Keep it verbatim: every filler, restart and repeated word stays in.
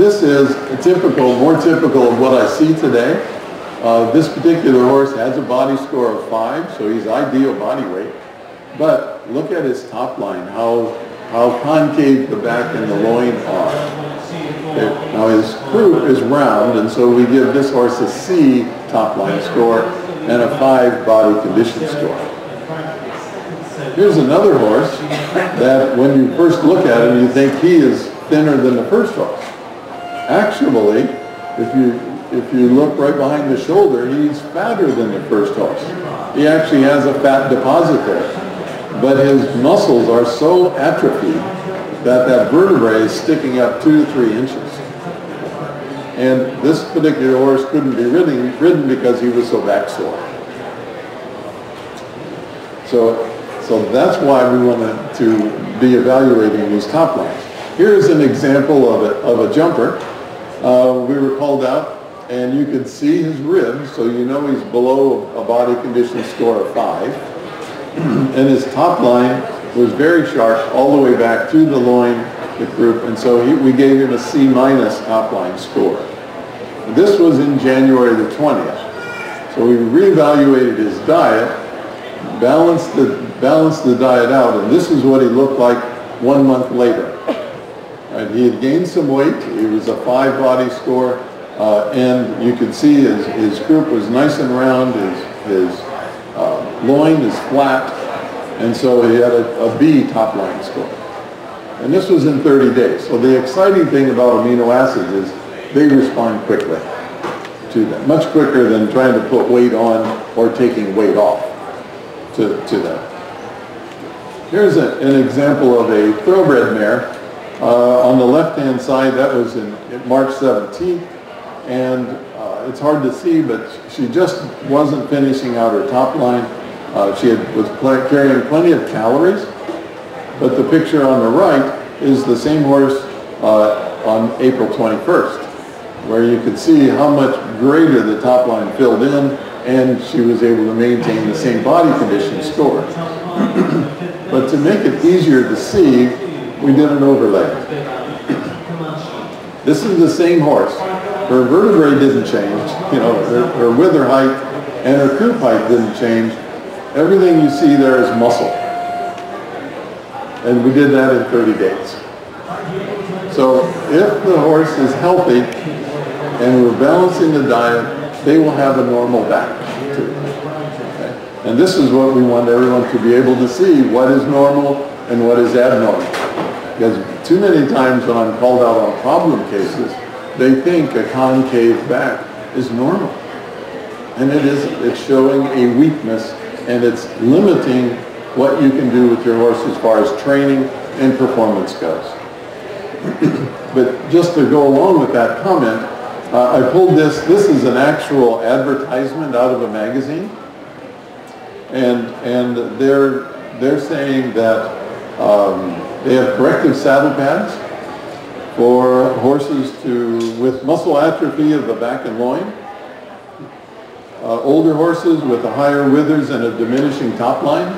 this is a typical, more typical of what I see today. Uh, this particular horse has a body score of five, so he's ideal body weight. But look at his top line, how, how concave the back and the loin are. Okay. Now his croup is round, and so we give this horse a C top line score and a five body condition score. Here's another horse that when you first look at him, you think he is thinner than the first horse. Actually, if you if you look right behind the shoulder, he's fatter than the first horse. He actually has a fat deposit there. But his muscles are so atrophied that that vertebrae is sticking up two to three inches. And this particular horse couldn't be ridden, ridden because he was so back sore. So, So that's why we want to be evaluating these top lines. Here's an example of a, of a jumper. Uh, we were called out, and you could see his ribs, so you know he's below a body condition score of five. And his top line was very sharp all the way back to the loin, the croup, and so he, we gave him a C minus top line score. This was in January the twentieth. So we reevaluated his diet, balanced the balanced the diet out, and this is what he looked like one month later. Right, he had gained some weight, he was a five body score, uh, and you could see his, his croup was nice and round, his, his uh, loin is flat, and so he had a, a B top line score. And this was in thirty days. So the exciting thing about amino acids is they respond quickly to them, much quicker than trying to put weight on or taking weight off to, to them. Here's a, an example of a thoroughbred mare. Uh, on the left-hand side, that was in, in March seventeenth, and uh, it's hard to see, but she just wasn't finishing out her top line. Uh, she had, was pl carrying plenty of calories, but the picture on the right is the same horse uh, on April twenty-first, where you could see how much greater the top line filled in, and she was able to maintain the same body condition score. But to make it easier to see, we did an overlay. This is the same horse. Her vertebrae didn't change, you know, her, her wither height and her croup height didn't change. Everything you see there is muscle. And we did that in thirty days. So if the horse is healthy and we're balancing the diet, they will have a normal back too. And this is what we want everyone to be able to see, what is normal and what is abnormal. Because too many times when I'm called out on problem cases, they think a concave back is normal. And it isn't. It's showing a weakness, and it's limiting what you can do with your horse as far as training and performance goes. But just to go along with that comment, uh, I pulled this. This is an actual advertisement out of a magazine. And, and they're, they're saying that um, they have corrective saddle pads for horses to, with muscle atrophy of the back and loin, uh, older horses with a higher withers and a diminishing top line,